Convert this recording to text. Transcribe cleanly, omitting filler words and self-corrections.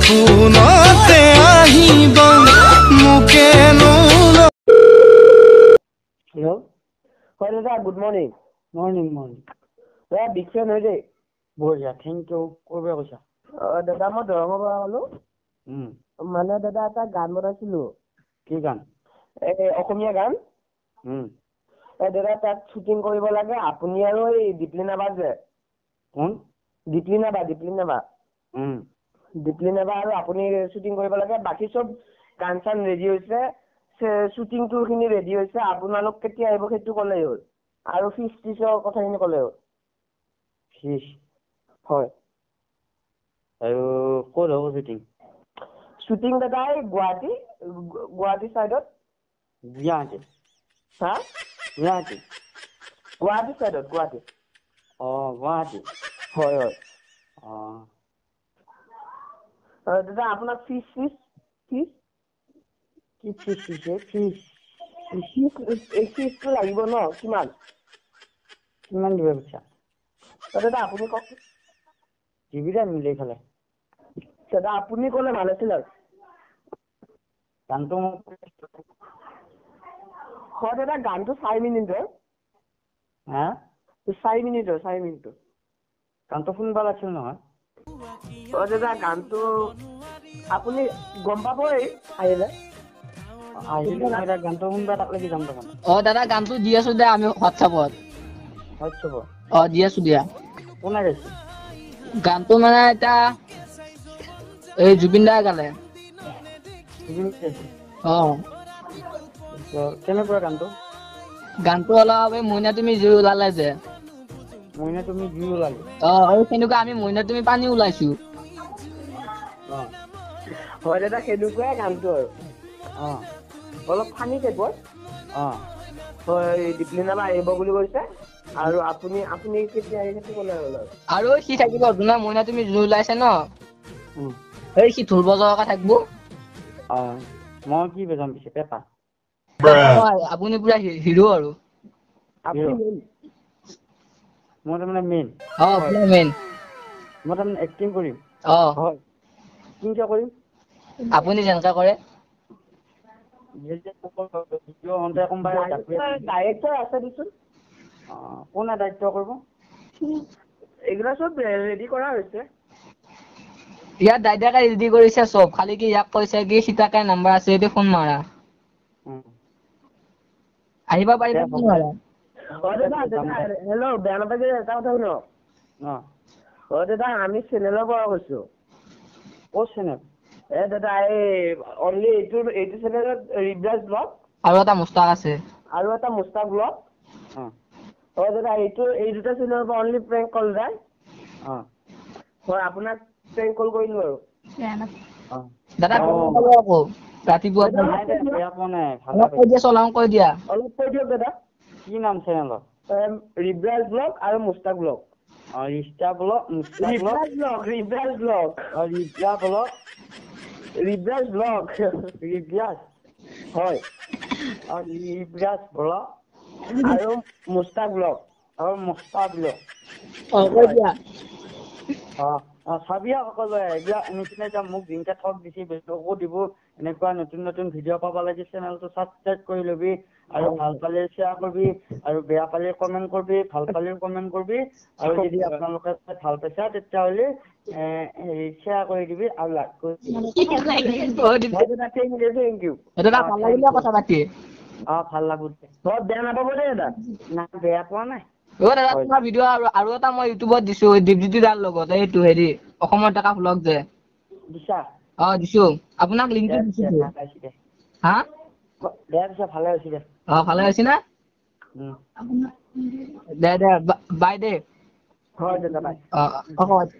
Hello? Hi Dada, good morning. Morning, morning. Dada, big fan hoy de. Boja, thank you. Kobe hoja. Dada, ma dorama ba holo? Mana dada ata gaan bora chilo. Ki gaan? Okomiya gaan? Dada ata shooting kori bola ke apuni aro ei discipline abad hai. Kon? Discipline abad. Discipline abad aro apuni shooting kori bola ke baki sob gaan san ready hoise. Shooting tour খিনি ready হইছে আপোনালোক কেতিয়া আইব সেইটো কলাই হল আৰু ফিস টিছৰ কথাখিনি কলাই হল ফিস হয় আৰু কোন হ'ব শুটিং দাদাই গুৱাহাটী সাইডত গুৱাহাটী হা গুৱাহাটী সাইডত গুৱাহাটী অ গুৱাহাটী হয় হয় অ দাদা আপোনাক ফিস ফিজটো লাগিব ন কিমান কিমান দিব পইচা দাদা আপুনি কওক কিবিৰা মিলাই খালে দাদা আপুনি ক'লে ভাল আছিল আৰু গানটো হয় দাদা গানটো 5 মিনিটৰ হা 5 মিনিটৰ 5 মিনিটৰ গানটো শুনবা লাগিছিল নহয় অ দাদা গানটো আপুনি গম পাবই আহিলে आइला गानतो हुन बात लागि जाम दखन ओ दादा गानतो दिया सुदे आमी व्हाट्सएप ओ दिया सुदिया कोना गेस गानतो माने এটা ए जुबिन दा गाले ओ तो केने पुरा गानतो वाला बे मोना तुमी जी उलाले जे मोना तुमी जी उलाले ओ आरो केनुका आमी मोना तुमी पानी उलाइसु ओ हो दादा केनुका गानतो ओ অলপ পানী দেব অ হয় ডিপ্লিনা আইব বুলি কৈছে আৰু আপুনি আপুনি কেতিয়া আহিছে কোলা আৰু সি থাকিব না মইনা তুমি জুলাইছে ন এই সি ধুলব জকা থাকিব অ মই কি বেজাম পিছে পেপা আপুনি পুৰা হিৰো আৰু আপুনি মই মানে মেইন অ পুৰা মেইন মই মানে এক্টিং কৰিম অ হয় কিঞ্জা কৰিম আপুনি জনকা কৰে डायरेक्टर आसे दिसुन कोना डायरेक्टर करबो एगरा सब रेडी करा होइसे या दादा का रेडी करिसे सब खाली कि याक कइसे कि सीता का नंबर आसे एते फोन मारा आइबा बाई फोन मारा हेलो दादा बाजे ताव ताव न ओ दादा आमी चैनल बरा होइसो ओ चैनल ए दादा ए ओनली 82 चैनल रिवर्स ब्लॉक आरो आता मोस्ताक ब्लॉक हां ओ दादा ए दुटा चैनल पर ओनली प्रैंक कॉल जाय हां और आपना प्रैंक कॉल কইলো আৰু हां দাদা কও ৰাতিপুৱা আপনে ভালা কৈ দিয়া চলাও কৈ দিয়া অলপ কৈ দিও দাদা কি নাম চেনেল ৰিভাৰ্ছ ব্লগ আৰু মোস্তাক ব্লগ অ Rista blog Mostak blog reverse blog অ Rista blog Reversed block, reverse. Hoy. Aur reverse block. Aur Mostak block. Aur Mostak block. Aur kya? Ha. Sabia koloe. Ja, nitne ja muk dinka thok disi belogo dibo. Enekwa notun notun video paba lage channel to subscribe kori lobi. Aur bhal pale share korbi. Aur beya pale comment korbi. Bhal pale comment korbi. Aur jodi apna lokar bhal paisa tetta hole. ইচ্ছা কৰি দিবি আৰু লাগ কৰি thank U দাদা ভাল লাগিলে কথা পাতি অ ভাল লাগু বহুত বেয়া নাপাব দে দাদা না বেয়া পোৱা নাই অ দাদা তোমাৰ ভিডিঅ আৰু এটা মই ইউটিউবত দিছো দিপজিতি দাৰ লগত এইটো হেৰি অসমৰ টাকা ব্লগ যে দিছা অ দিছো আপোনাক লিংকটো দিছো হা বেয়া দিছা ভালে হৈছিল অ ভালে হৈছিল না দাদা বাই দে হয় দাদা বাই অ